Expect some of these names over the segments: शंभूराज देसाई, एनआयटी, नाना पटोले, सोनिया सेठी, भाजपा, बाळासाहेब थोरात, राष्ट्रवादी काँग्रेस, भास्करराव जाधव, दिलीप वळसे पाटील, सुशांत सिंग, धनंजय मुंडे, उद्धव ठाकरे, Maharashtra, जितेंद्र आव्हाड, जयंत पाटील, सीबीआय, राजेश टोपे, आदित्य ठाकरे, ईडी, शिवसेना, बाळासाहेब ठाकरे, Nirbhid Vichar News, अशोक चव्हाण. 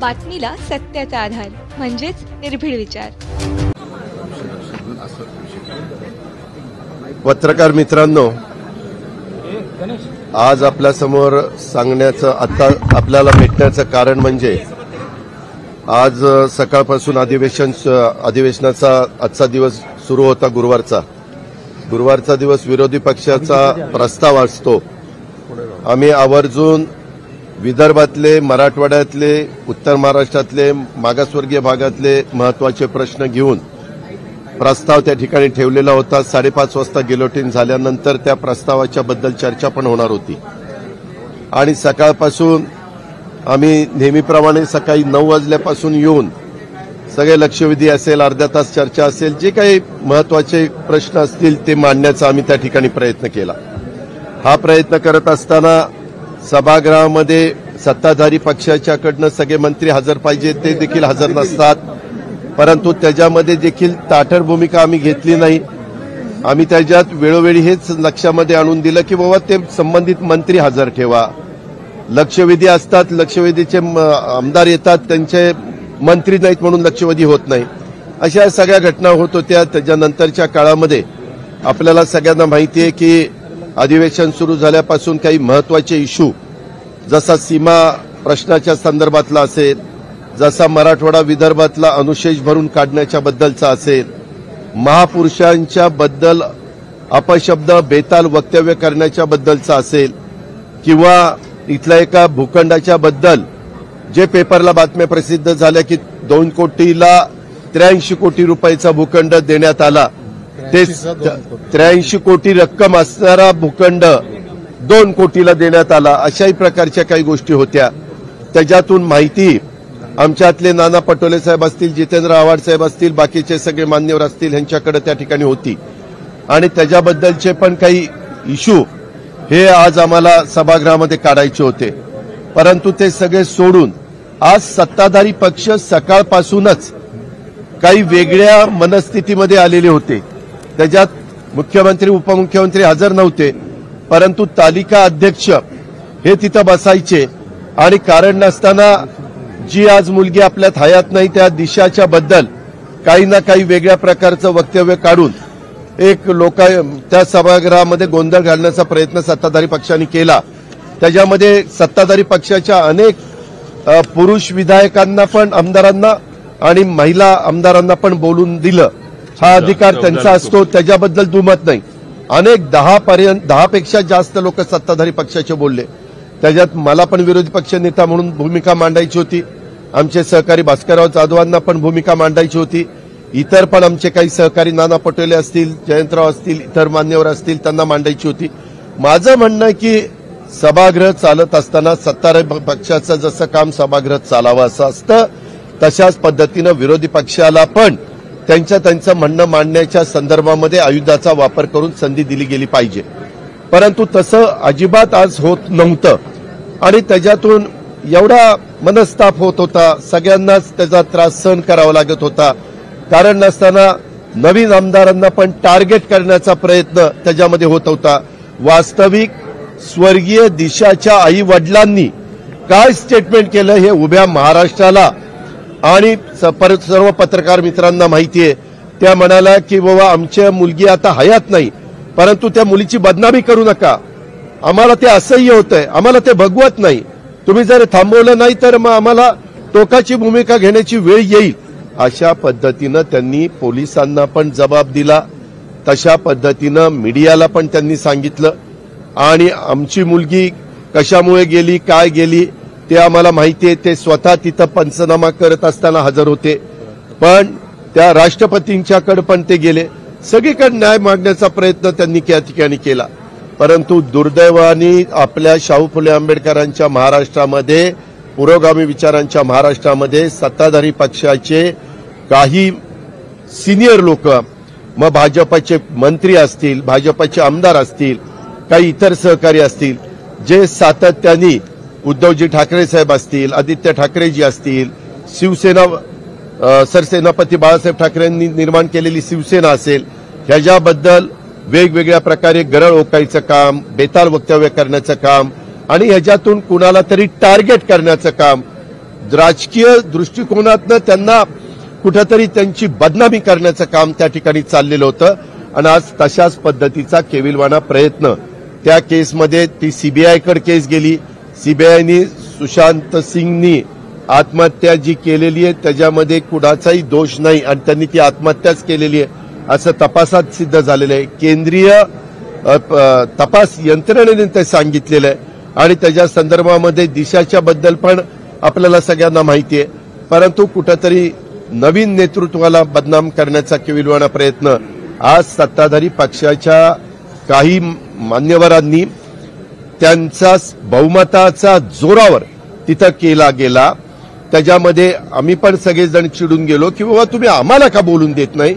बातमीला सत्याचा आधार म्हणजेच निर्भीड विचार। पत्रकार मित्रांनो, आज आपल्या समोर सांगण्याचं आता आपल्याला भेटण्याचं कारण म्हणजे आज सकाळपासून अधिवेशनाचा आजचा दिवस सुरू होता। गुरुवारचा दिवस विरोधी पक्षाचा प्रस्ताव असतो। आम्ही आवर्जून विदर्भातले, मराठवाड्यातले, उत्तर महाराष्ट्रातले, मागासवर्गीय भागातले महत्त्वाचे प्रश्न घेऊन प्रस्ताव त्या ठिकाणी ठेवलेला होता। 5:30 वाजता गिलोटिन झाल्यानंतर त्या प्रस्तावाच्या बद्दल चर्चा पण होणार होती। आणि सकाळपासून आम्ही नेहमीप्रमाणे सकाळी 9 वाजल्यापासून येऊन सगळे लक्षवेधी असेल, अर्धा तास चर्चा असेल, जे काही महत्त्वाचे प्रश्न असतील ते मांडण्याचा आम्ही त्या ठिकाणी प्रयत्न केला। हा प्रयत्न करत असताना सभागृहामध्ये सत्ताधारी पक्षाच्याकडनं सगळे मंत्री हजर पाहिजे, ते देखील हजर नसतात। परंतु त्याच्यामध्ये देखील ताठर भूमिका आम्ही घेतली नाही। आम्ही त्याच्यात वेळोवेळी हेच लक्षामध्ये आणून दिलं की बाबा ते संबंधित मंत्री हजर ठेवा। लक्षवेधी असतात, लक्षवेधीचे आमदार येतात, त्यांचे मंत्री नाहीत म्हणून लक्षवेधी होत नाही। अशा सगळ्या घटना होत होत्या। त्याच्यानंतरच्या काळामध्ये आपल्याला सगळ्यांना माहिती आहे की अधिवेशन सुरू झाल्यापासून काही महत्त्वाचे इश्यू, जसा सीमा प्रश्नाच्या संदर्भातला असेल, जसा मराठवाडा विदर्भातला अनुशेष भरून काढण्याच्या बद्दलचा असेल, महापुरुषांच्या बद्दल अपशब्द बेताल वक्तव्य करण्याच्या बद्दलचा असेल, किंवा इथल्या एका भूखंडाच्या बद्दल जे पेपरला बातम्या प्रसिद्ध झाल्या की 2 कोटीला 83 कोटी रुपयाचा भूखंड देण्यात आला, ते 83 कोटी रक्कम असणारा भूखंड 2 कोटीला देण्यात आला, अशाही प्रकारच्या काही गोष्टी होत्या। त्याच्यातून माहिती आमच्यातले नाना पटोले साहेब असतील, जितेंद्र आव्हाड साहेब असतील, बाकीचे सगळे मान्यवर असतील, यांच्याकडे त्या ठिकाणी होती। आणि त्याच्याबद्दलचे पण काही इश्यू हे आज आम्हाला सभागृहामध्ये काढायचे होते। परंतु ते सगळे सोडून आज सत्ताधारी पक्ष सकाळपासूनच काही वेगळ्या मनस्थितीमध्ये आलेले होते। त्याच्यात मुख्यमंत्री, उपमुख्यमंत्री हजर नव्हते, परंतु तालिका अध्यक्ष हे तिथं बसायचे आणि कारण नसताना जी आज मुलगी आपल्यात हयात नाही त्या दिशाच्या बद्दल काही ना काही वेगळ्या प्रकारचं वक्तव्य काढून एक त्या सभागृहामध्ये गोंधळ घालण्याचा प्रयत्न सत्ताधारी पक्षाने केला। त्याच्यामध्ये सत्ताधारी पक्षाच्या अनेक पुरुष विधायकांना पण, आमदारांना आणि महिला आमदारांना पण बोलून दिलं। हा अधिकार त्यांचा असतो, त्याच्याबद्दल दुमत नाही। अनेक 10 पेक्षा जास्त लोक सत्ताधारी पक्षाचे बोलले। त्याच्यात मला पण विरोधी पक्ष नेता म्हणून भूमिका मांडायची होती, आमचे सहकारी भास्करराव जाधवांना पण भूमिका मांडायची होती, इतर पण आमचे काही सहकारी नाना पटोले असतील, जयंतराव असतील, इतर मान्यवर असतील, त्यांना मांडायची होती। माझं म्हणणं की सभागृह चालत असताना सत्ताधारी पक्षाचं जसं काम सभागृह चालावं असं असतं, तशाच पद्धतीनं विरोधी पक्षाला पण त्यांचं म्हणणं मांडण्याच्या संदर्भामध्ये आयुधाचा वापर करून संधी दिली गेली पाहिजे, परंतु तसं अजिबात आज होत नव्हतं। आणि त्याच्यातून एवढा मनस्ताप होत होता, सगळ्यांनाच त्याचा त्रास सहन करावा लागत होता। कारण नसताना नवीन आमदारांना पण टार्गेट करण्याचा प्रयत्न त्याच्यामध्ये होत होता। वास्तविक स्वर्गीय दिशाच्या आई वडिलांनी काय स्टेटमेंट केलं हे उभ्या महाराष्ट्राला आणि सर्व पत्रकार मित्रांना माहिती आहे। त्या म्हणाला की बाबा आमच्या मुलगी आता हयात नाही, परंतु त्या मुलीची बदनामी करू नका, आम्हाला ते असह्य होतंय, आम्हाला ते भगवत नाही, तुम्ही जर थांबवलं नाही तर मग आम्हाला टोकाची भूमिका घेण्याची वेळ येईल। अशा पद्धतीनं त्यांनी पोलिसांना पण जबाब दिला, तशा पद्धतीनं मीडियाला पण त्यांनी सांगितलं। आणि आमची मुलगी कशामुळे गेली, काय गेली ते आम्हाला माहिती आहे, ते स्वतः तिथं पंचनामा करत असताना हजर होते। पण त्या राष्ट्रपतींच्याकडे पण ते गेले, सगळीकडे न्याय मागण्याचा प्रयत्न त्यांनी त्या ठिकाणी केला। परंतु दुर्दैवाने आपल्या शाहू फुले आंबेडकरांच्या महाराष्ट्रामध्ये, पुरोगामी विचारांच्या महाराष्ट्रामध्ये सत्ताधारी पक्षाचे काही सिनियर लोक, मग भाजपाचे मंत्री असतील, भाजपाचे आमदार असतील, काही इतर सहकारी असतील, जे सातत्याने उद्धवजी ठाकरे साहेब असतील, आदित्य ठाकरेजी असतील, शिवसेना सरसेनापती बाळासाहेब ठाकरेंनी निर्माण केलेली शिवसेना असेल, ह्याच्याबद्दल वेगवेगळ्या प्रकारे गरळ ओकायचं काम, बेताल वक्तव्य करण्याचं काम आणि ह्याच्यातून कुणाला तरी टार्गेट करण्याचं काम राजकीय दृष्टिकोनातनं त्यांना कुठेतरी त्यांची बदनामी करण्याचं काम त्या ठिकाणी चाललेलं होतं आणि आज तशाच पद्धतीचा केविलवाणा प्रयत्न त्या केसमध्ये ती सीबीआयकडे केस गेली। सीबीआयने सुशांत सिंगनी आत्महत्या जी केलेली आहे त्याच्यामध्ये कुणाचाही दोष नाही आणि त्यांनी ती आत्महत्याच केलेली आहे असं तपासात सिद्ध झालेलं आहे। केंद्रीय तपास यंत्रणेने ते सांगितलेलं आहे आणि त्याच्या संदर्भामध्ये दिशाच्या बद्दल पण आपल्याला सगळ्यांना माहिती आहे, परंतु कुठेतरी नवीन नेतृत्वाला बदनाम करण्याचा केविलवाणा प्रयत्न आज सत्ताधारी पक्षाच्या काही मान्यवरांनी त्यांचा बहुमताचा जोरावर तिथं केला गेला। त्याच्यामध्ये आम्ही पण सगळेजण चिडून गेलो की बाबा तुम्ही आम्हाला का बोलून देत नाही।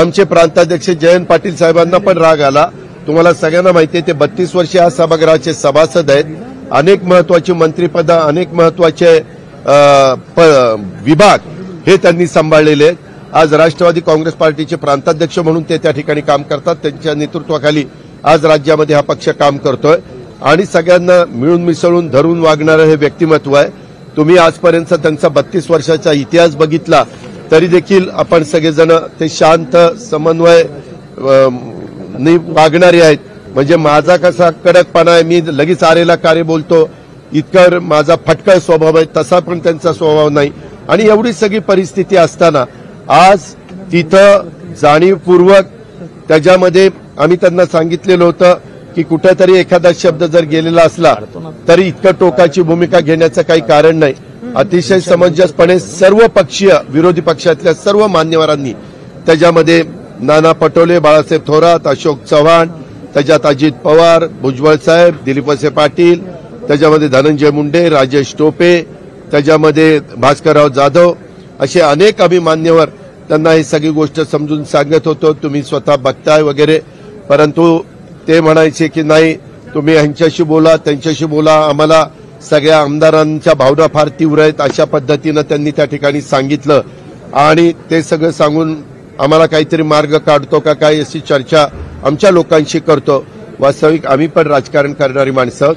आमचे प्रांताध्यक्ष जयंत पाटील साहेबांना पण राग आला। तुम्हाला सगळ्यांना माहिती आहे ते 32 वर्षे या सभागृहाचे सभासद आहेत, अनेक महत्वाची मंत्रिपद अनेक महत्वाचे विभाग हे त्यांनी सांभाळलेले आहेत। आज राष्ट्रवादी काँग्रेस पार्टीचे प्रांताध्यक्ष म्हणून ते त्या ठिकाणी काम करतात, त्यांच्या नेतृत्वाखाली आज राज्यामध्ये हा पक्ष काम करतोय आणि सगळ्यांना मिळून मिसळून धरून वागणारं हे व्यक्तिमत्व आहे। तुम्ही आजपर्यंत त्यांचा 32 वर्षाचा इतिहास बघितला तरी देखील आपण सगळेजण ते शांत समन्वय वागणारे आहेत। म्हणजे माझा कसा कडकपणा आहे, मी लगेच आरेला कार्य बोलतो, इतका माझा फटका स्वभाव आहे तसा पण त्यांचा स्वभाव नाही। आणि एवढी सगळी परिस्थिती असताना आज तिथं जाणीवपूर्वक त्याच्यामध्ये आम्ही त्यांना सांगितलेलं होतं की कुठेतरी एखादा शब्द जर गेलेला असला तरी इतकं टोकाची भूमिका घेण्याचं काही कारण नाही। अतिशय समंजसपणे सर्व पक्षीय विरोधी पक्षातल्या सर्व मान्यवरांनी त्याच्यामध्ये नाना पटोले, बाळासाहेब थोरात, अशोक चव्हाण, त्याच्यात अजित पवार, भुजबळ साहेब, दिलीप वळसे पाटील, त्याच्यामध्ये धनंजय मुंडे, राजेश टोपे, त्याच्यामध्ये भास्करराव जाधव असे अनेक आम्ही मान्यवर त्यांना ही सगळी गोष्ट समजून सांगत होतो, तुम्ही स्वतः बघताय वगैरे, परंतु ते म्हणायचे की नाही तुम्ही ह्यांच्याशी बोला त्यांच्याशी बोला, आम्हाला सगळ्या आमदारांच्या भावना फार तीव्र आहेत अशा पद्धतीनं त्यांनी त्या ठिकाणी सांगितलं आणि ते सगळं सांगून आम्हाला काहीतरी मार्ग काढतो का काय अशी चर्चा आमच्या लोकांशी करतो। वास्तविक आम्ही पण राजकारण करणारी माणसं,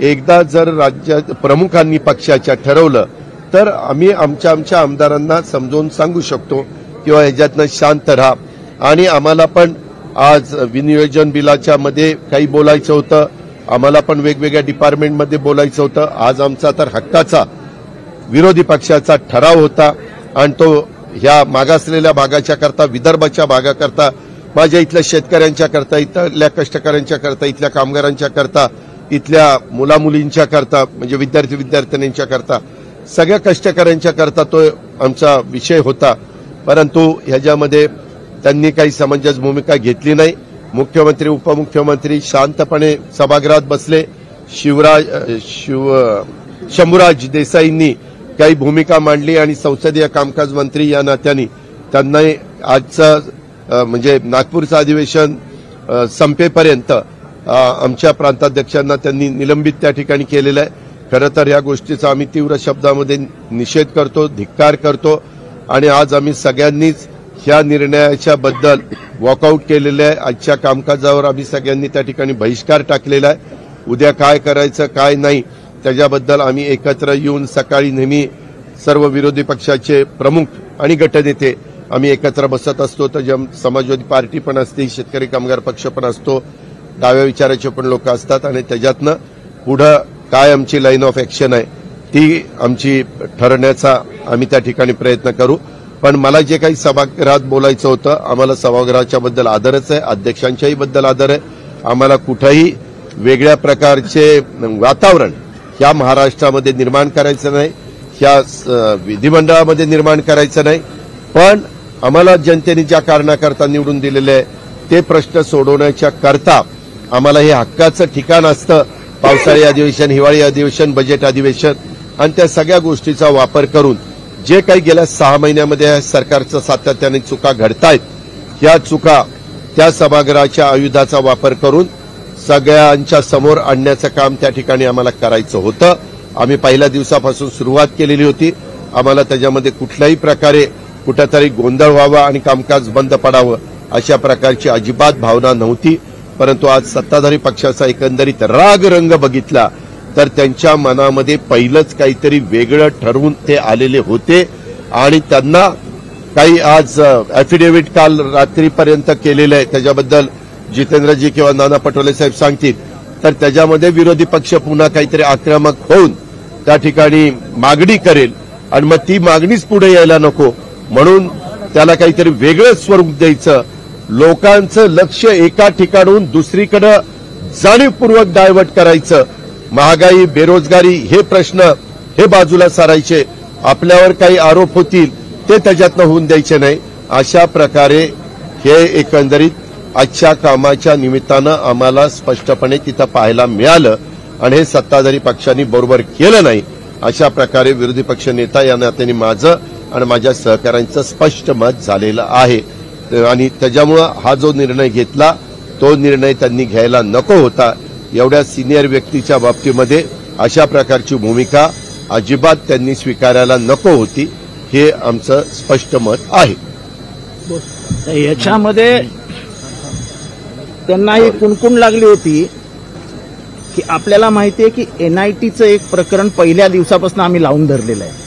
एकदा जर राज्य प्रमुखांनी पक्षाच्या ठरवलं तर आम्ही आमच्या आमदारांना समजावून सांगू शकतो किंवा ह्याच्यातनं शांत राहा। आणि आम्हाला पण आज विनियोजन बिलाच्या मध्ये काही बोलायचं होतं, आम्हाला पण वेगवेगळ्या डिपार्टमेंटमध्ये बोलायचं होतं। आज आमचा तर हक्काचा विरोधी पक्षाचा ठराव होता आणि तो ह्या मागासलेल्या भागाच्या करता, विदर्भाच्या भागाकरता, माझ्या इथल्या शेतकऱ्यांच्या करता, इथल्या कष्टकऱ्यांच्या करता, इथल्या कामगारांच्या करता, इथल्या मुलामुलींच्या करता म्हणजे विद्यार्थी विद्यार्थिनींच्या करता, सगळ्या कष्टकऱ्यांच्या करता तो आमचा विषय होता, परंतु ह्याच्यामध्ये त्यांनी काही समंजस भूमिका घेतली नाही। मुख्यमंत्री उपमुख्यमंत्री शांतपणे सभागृहात बसले, शंभूराज देसाईंनी काही भूमिका मांडली आणि संसदीय कामकाज मंत्री या नात्याने त्यांना आजचं म्हणजे नागपूरचं अधिवेशन संपेपर्यंत आमच्या प्रांताध्यक्षांना त्यांनी निलंबित त्या ठिकाणी केलेलं आहे। खरं तर या गोष्टीचा आम्ही तीव्र शब्दामध्ये निषेध करतो, धिक्कार करतो आणि आज आम्ही सगळ्यांनीच ह्या निर्णयाच्या बद्दल वॉकआउट केलेलं आहे। आजच्या कामकाजावर आम्ही सगळ्यांनी त्या ठिकाणी बहिष्कार टाकलेला आहे। उद्या काय करायचं काय नाही त्याच्याबद्दल आम्ही एकत्र येऊन सकाळी नेहमी सर्व विरोधी पक्षाचे प्रमुख आणि गटनेते आम्ही एकत्र बसत असतो। तर समाजवादी पार्टी पण असते, शेतकरी कामगार पक्ष पण असतो, डाव्या विचाराचे पण लोक असतात आणि त्याच्यातनं पुढं काय आमची लाईन ऑफ ॲक्शन आहे ती आमची ठरण्याचा आम्ही त्या ठिकाणी प्रयत्न करू। पण मला जे काही सभागृहात बोलायचं होतं, आम्हाला सभागृहाच्या बद्दल आदरच आहे, अध्यक्षांच्याही बद्दल आदर आहे। आम्हाला कुठंही वेगळ्या प्रकारचे वातावरण ह्या महाराष्ट्रामध्ये निर्माण करायचं नाही, ह्या विधिमंडळामध्ये निर्माण करायचं नाही, पण आम्हाला जनतेने ज्या कारणाकरता निवडून दिलेले आहे ते प्रश्न सोडवण्याच्या करता आम्हाला हे हक्काचं ठिकाण असतं, पावसाळी अधिवेशन, हिवाळी अधिवेशन, बजेट अधिवेशन आणि त्या सगळ्या गोष्टीचा वापर करून जे काही गेल्या 6 महिन्यामध्ये सरकारचं सातत्याने चुका घडतायत ह्या चुका त्या सभागृहाच्या आयुधाचा वापर करून सगळ्यांच्या समोर आणण्याचं काम त्या ठिकाणी आम्हाला करायचं होतं। आम्ही पहिल्या दिवसापासून सुरुवात केलेली होती, आम्हाला त्याच्यामध्ये कुठल्याही प्रकारे कुठेतरी गोंधळ व्हावा आणि कामकाज बंद पडावं अशा प्रकारची अजिबात भावना नव्हती, परंतु आज सत्ताधारी पक्षाचा एकंदरीत रागरंग बघितला तर त्यांच्या मनामध्ये पहिलेच काहीतरी वेगळं ठरवून ते आलेले होते आणि त्यांना काही आज एफिडेव्हिट काल रात्रीपर्यंत केलेलं आहे त्याच्याबद्दल जितेंद्रजी किंवा नाना पटोले साहेब सांगतील तर त्याच्यामध्ये विरोधी पक्ष पुन्हा काहीतरी आक्रमक होऊन त्या ठिकाणी मागणी करेल आणि मग ती मागणीच पुढे यायला नको म्हणून त्याला काहीतरी वेगळं स्वरूप द्यायचं लोकांचं लक्ष एका ठिकाणून दुसरीकडे जाणीवपूर्वक डायव्हर्ट करायचं महागाई बेरोजगारी हे प्रश्न हे बाजूला सारायचे आपल्यावर काही आरोप होतील ते त्याच्यातनं होऊन द्यायचे नाही अशा प्रकारे हे एकंदरीत आजच्या कामाच्या निमित्तानं आम्हाला स्पष्टपणे तिथं पाहायला मिळालं आणि हे सत्ताधारी पक्षांनी बरोबर केलं नाही अशा प्रकारे विरोधी पक्ष नेता या नात्याने माझं आणि माझ्या सहकाऱ्यांचं स्पष्ट मत झालेलं आहे आणि त्याच्यामुळे हा जो निर्णय घेतला तो निर्णय त्यांनी घ्यायला नको होता एवढ्या सिनियर व्यक्तीच्या बाबतीमध्ये अशा प्रकारची भूमिका अजिबात त्यांनी स्वीकारायला नको होती हे आमचं स्पष्ट मत आहे। याच्यामध्ये त्यांना ही कुणकुण लागली होती की आपल्याला माहिती आहे की एनआयटीचं एक प्रकरण पहिल्या दिवसापासून आम्ही लावून धरलेलं आहे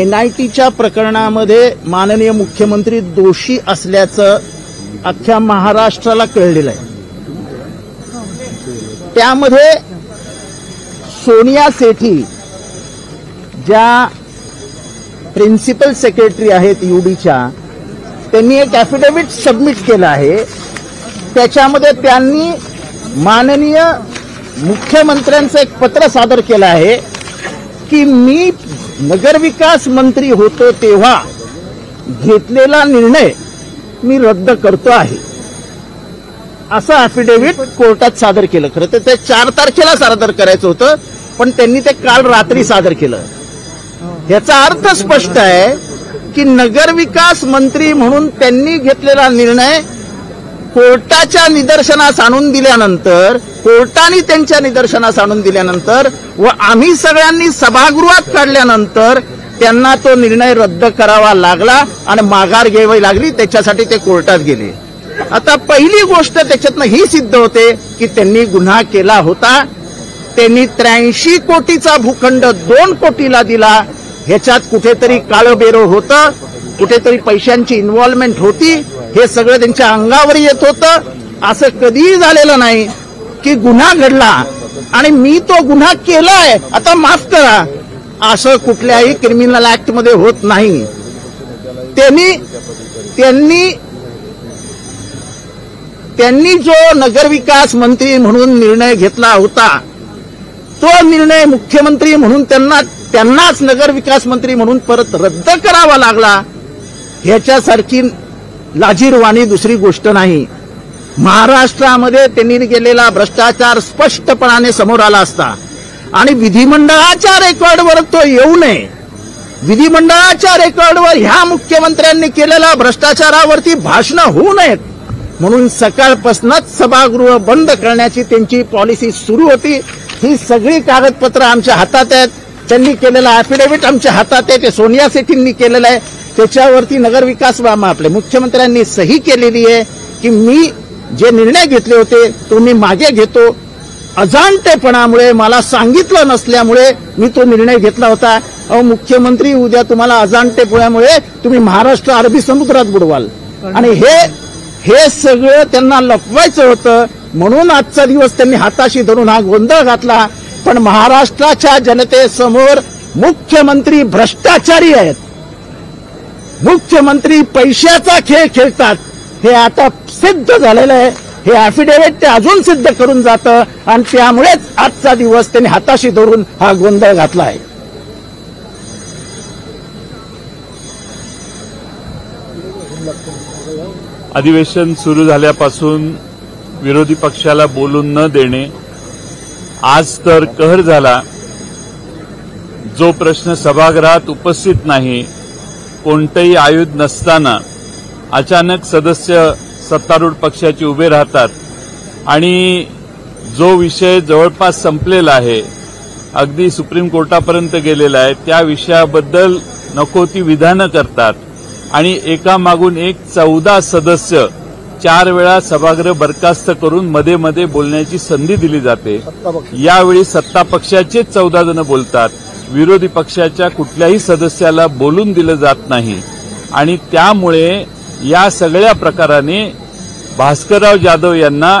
एनआयटीच्या प्रकरणामध्ये माननीय मुख्यमंत्री दोषी असल्याचं अख्ख्या महाराष्ट्राला कळलेलं आहे त्यामध्ये सोनिया सेठी ज्या प्रिन्सिपल सेक्रेटरी आहेत ईडीच्या त्यांनी एक ॲफिडेव्हिट सबमिट केलं आहे त्याच्यामध्ये त्यांनी माननीय मुख्यमंत्र्यांचं एक पत्र सादर केलं आहे की मी नगरविकास मंत्री होतो तेव्हा घेतलेला निर्णय मी रद्द करतो आहे असं ॲफिडेव्हिट कोर्टात सादर केलं खरं तर ते 4 तारखेला सादर करायचं होतं पण त्यांनी ते काल रात्री सादर केलं याचा अर्थ स्पष्ट आहे की नगरविकास मंत्री म्हणून त्यांनी घेतलेला निर्णय कोर्टाच्या निदर्शनास आणून दिल्यानंतर कोर्टाने त्यांच्या निदर्शनास आणून दिल्यानंतर व आम्ही सगळ्यांनी सभागृहात काढल्यानंतर त्यांना तो निर्णय रद्द करावा लागला आणि माघार घ्यावी लागली त्याच्यासाठी ते कोर्टात गेले। आता पहिली गोष्ट त्याच्यातनं ही सिद्ध होते की त्यांनी गुन्हा केला होता त्यांनी 83 कोटीचा भूखंड 2 कोटीला दिला ह्याच्यात कुठेतरी काळबेरो होतं कुठेतरी पैशांची इन्व्हॉल्वमेंट होती हे सगळं त्यांच्या अंगावर येत होतं असं कधीही झालेलं नाही की गुन्हा घडला आणि मी तो गुन्हा केलाय आता माफ करा असं कुठल्याही क्रिमिनल ऍक्टमध्ये होत नाही। त्यांनी त्यांनी जो नगरविकास मंत्री म्हणून निर्णय घेतला होता तो निर्णय मुख्यमंत्री म्हणून त्यांनाच नगरविकास मंत्री म्हणून परत रद्द करावा लागला ह्याच्यासारखी लाजीरवाणी दुसरी गोष्ट नाही। महाराष्ट्रामध्ये त्यांनी केलेला भ्रष्टाचार स्पष्टपणाने समोर आला असता आणि विधिमंडळाच्या रेकॉर्डवर तो येऊ नये विधिमंडळाच्या रेकॉर्डवर ह्या मुख्यमंत्र्यांनी केलेल्या भ्रष्टाचारावरती भाषणं होऊ नयेत म्हणून सकाळपासूनच सभागृह बंद करण्याची त्यांची पॉलिसी सुरू होती। ही सगळी कागदपत्र आमच्या हातात आहेत त्यांनी केलेला ॲफिडेव्हिट आमच्या हातात आहे ते सोनिया सेठींनी केलेलं आहे त्याच्यावरती नगरविकास आपले मुख्यमंत्र्यांनी सही केलेली आहे की मी जे निर्णय घेतले होते तो मी मागे घेतो अजाणतेपणामुळे मला सांगितलं नसल्यामुळे मी तो निर्णय घेतला होता। अहो मुख्यमंत्री उद्या तुम्हाला अजाणतेपणामुळे तुम्ही महाराष्ट्र अरबी समुद्रात बुडवाल आणि हे सगळं त्यांना लपवायचं होतं म्हणून आजचा दिवस त्यांनी हाताशी धरून हा गोंधळ घातला पण महाराष्ट्राच्या जनतेसमोर मुख्यमंत्री भ्रष्टाचारी आहेत मुख्यमंत्री पैशाचा खेळ खेळतात हे आता सिद्ध झालेलं आहे। हे ॲफिडेव्हिट ते अजून सिद्ध करून जातं आणि त्यामुळेच आजचा दिवस त्यांनी हाताशी धरून हा गोंधळ घातला आहे। अधिवेशन सुरू झाल्यापासून विरोधी पक्षाला बोलून न देणे आज तर कहर झाला। जो प्रश्न सभागृहात उपस्थित नाही कोणतेही आयुध नसताना अचानक सदस्य सत्तारूढ पक्षाचे उभे राहतात आणि जो विषय जवळपास संपलेला आहे अगदी सुप्रीम कोर्टापर्यंत गेलेला आहे त्या विषयाबद्दल नको ती विधानं करतात आणि एकामागून एक 14 सदस्य चार वेळा सभागृह बरखास्त करून मध्ये मध्ये बोलण्याची संधी दिली जाते। यावेळी सत्ता पक्षाचे 14 जण बोलतात, विरोधी पक्षाच्या कुठल्याही सदस्याला बोलून दिले जात नाही आणि त्यामुळे या सगळ्या प्रकाराने भास्करराव जाधव यांना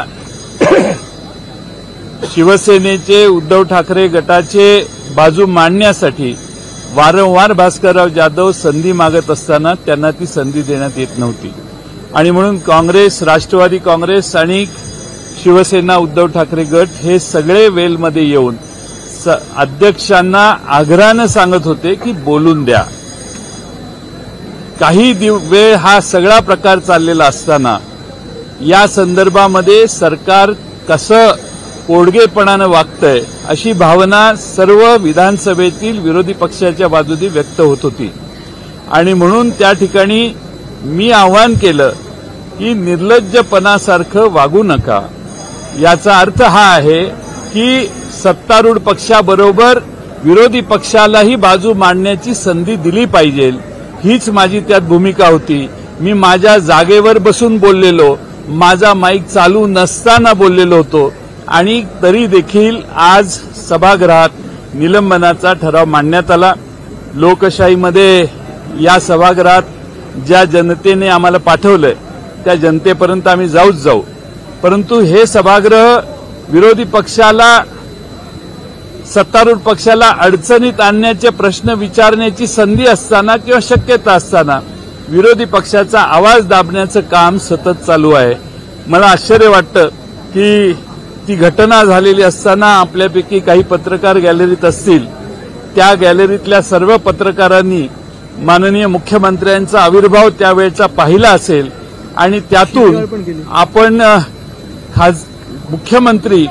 शिवसेनेचे उद्धव ठाकरे गटाचे बाजू मांडण्यासाठी वारंवार भास्करराव जाधव संधी मागत असताना त्यांना ती संधी देण्यात येत नव्हती आणि म्हणून काँग्रेस, राष्ट्रवादी काँग्रेस आणि शिवसेना उद्धव ठाकरे गट हे सगळे वेलमध्ये येऊन अध्यक्षांना आग्रहानं सांगत होते की बोलून द्या। काही वेळ हा सगळा प्रकार चाललेला असताना या संदर्भामध्ये सरकार कसं कोडगेपणानं वागतंय अशी भावना सर्व विधानसभेतील विरोधी पक्षाच्या बाजूने व्यक्त होत होती आणि म्हणून त्या ठिकाणी मी आवाहन केलं की निर्लज्जपणासारखं वागू नका। याचा अर्थ हा आहे की सत्तारूढ पक्षाबरोबर विरोधी पक्षालाही बाजू मांडण्याची संधी दिली पाहिजे, हीच माझी त्यात भूमिका होती। मी माझ्या जागेवर बसून बोललेलो, माझा माईक चालू नसताना बोललेलो होतो आणि तरी देखील आज सभागृहात निलंबनाचा ठराव मांडण्यात आला। लोकशाहीमध्ये या सभागृहात ज्या जनतेने आम्हाला पाठवलंय त्या जनतेपर्यंत आम्ही जाऊच जाऊ, परंतु हे सभागृह विरोधी पक्षाला, सत्तारूढ पक्षाला अडचणीत आणण्याचे प्रश्न विचारण्याची संधी असताना किंवा शक्यता असताना विरोधी पक्षाचा आवाज दाबण्याचं काम सतत चालू आहे। मला आश्चर्य वाटतं की ती घटना झालेली असताना आपल्यापैकी काही पत्रकार गॅलरीत असतील, त्या गॅलरीतल्या सर्व पत्रकारांनी माननीय मुख्यमंत्र्यांचा आविर्भाव त्यावेळचा पाहिला असेल आणि त्यातून आपण मुख्यमंत्री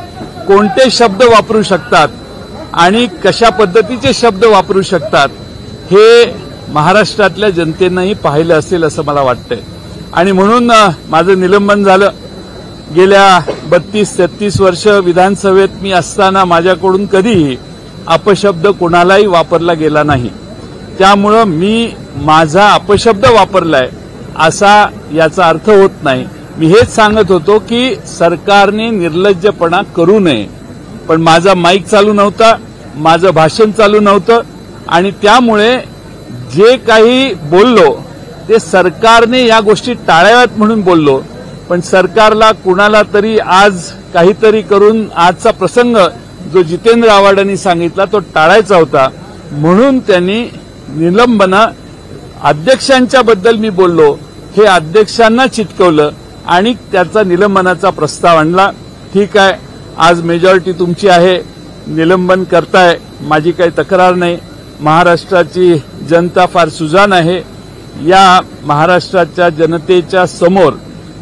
कोणते शब्द वापरू शकतात आणि कशा पद्धतीचे शब्द वापरू शकतात हे महाराष्ट्रातल्या जनतेनंही पाहिलं असेल असं मला वाटतंय आणि म्हणून माझं निलंबन झालं। गेल्या 32-33 वर्ष विधानसभेत मी असताना माझ्याकडून कधीही अपशब्द कोणालाही वापरला गेला नाही, त्यामुळे मी माझा अपशब्द वापरलाय असा याचा अर्थ होत नाही। मी हेच सांगत होतो की सरकारने निर्लज्जपणा करू नये, पण माझा माईक चालू नव्हता, माझं भाषण चालू नव्हतं आणि त्यामुळे जे काही बोललो ते सरकारने या गोष्टी टाळाव्यात म्हणून बोललो, पण सरकारला कुणाला तरी आज काहीतरी करून आजचा प्रसंग जो जितेंद्र आव्हाडांनी सांगितला तो टाळायचा होता म्हणून त्यांनी निलंबना अध्यक्षांच्या बद्दल मी बोललो हे अध्यक्षांना चिटकवलं आणि त्याचा निलंबनाचा प्रस्ताव आणला। ठीक आहे, आज मेजॉरिटी तुमची आहे, निलंबन करताय, माझी काही तक्रार नाही। महाराष्ट्राची जनता फार सुजाण आहे, या महाराष्ट्राच्या जनतेच्या समोर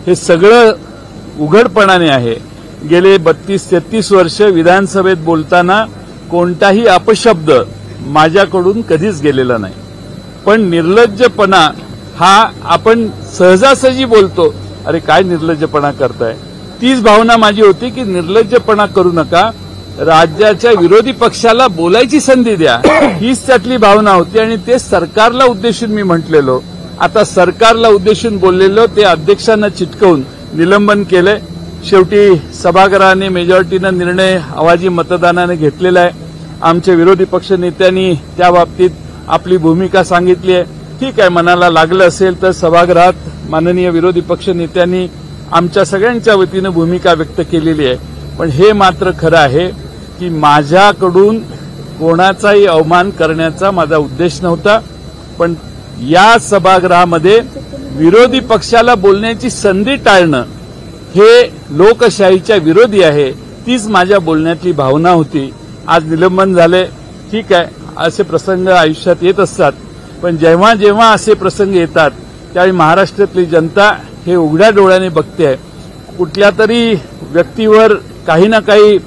हे सगळं उघडपणाने आहे। गेले 32-33 वर्ष विधानसभेत बोलताना कोणताही अपशब्द माझ्याकडून कधीच गेलेला नाही, पण निर्लज्जपणा हा आपण सहजासहजी बोलतो, अरे काय निर्लज्जपणा करताय, तीच भावना माझी होती की निर्लज्जपणा करू नका, राज्याच्या विरोधी पक्षाला बोलायची संधी द्या, हीच त्यातली भावना होती आणि ते सरकारला उद्देशून मी म्हटलेलो। आता सरकारला उद्देशून बोललेलो ते अध्यक्षांना चिटकवून निलंबन केलंय। शेवटी सभागृहाने मेजॉरिटीनं निर्णय आवाजी मतदानाने घेतलेला आहे। आमचे विरोधी पक्ष नेत्यांनी त्या बाबतीत आपली भूमिका सांगितली आहे। ठीक आहे, मनाला लागलं असेल तर सभागृहात माननीय विरोधी पक्ष नेत्यांनी आमच्या सगळ्यांच्या वतीनं भूमिका व्यक्त केलेली आहे, पण हे मात्र खरं आहे की माझ्याकडून कोणाचाही अवमान करण्याचा माझा उद्देश नव्हता, पण या सभागृहामध्ये विरोधी पक्षाला बोलण्याची संधी टाळणं हे लोकशाहीच्या विरोधी आहे, तीच माझ्या बोलण्यातली भावना होती। आज निलंबन झाले, ठीक आहे, असे प्रसंग आयुष्यात येत असतात, पण जेव्हा जेव्हा असे प्रसंग येतात त्यावेळी महाराष्ट्रातली जनता हे उघड्या डोळ्याने बघते आहे। कुठल्या तरी व्यक्तीवर काही ना काही,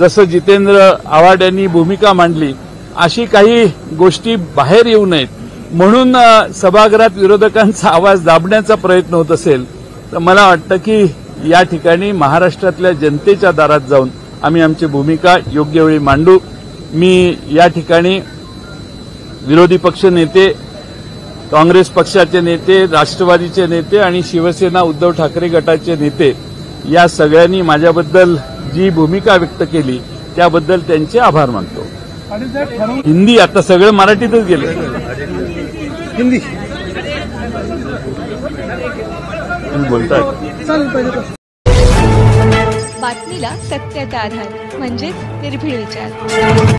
जसं जितेंद्र आव्हाड यांनी भूमिका मांडली, अशी काही गोष्टी बाहेर येऊ नयेत म्हणून सभागृहात विरोधकांचा आवाज दाबण्याचा प्रयत्न होत असेल तर मला वाटतं की या ठिकाणी महाराष्ट्रातल्या जनतेच्या दारात जाऊन आम्ही आमची भूमिका योग्य वेळी मांडू। मी या ठिकाणी विरोधी पक्ष नेते काँग्रेस पक्षाचे नेते, राष्ट्रवादीचे नेते आणि शिवसेना उद्धव ठाकरे गटाचे नेते या सगळ्यांनी माझ्याबद्दल जी भूमिका व्यक्त केली त्याबद्दल त्यांचे आभार मानतो। हिंदी आता सगळं मराठीतच गेले। हिंदी बातमीला सत्याचा आधार म्हणजे निर्भीड विचार।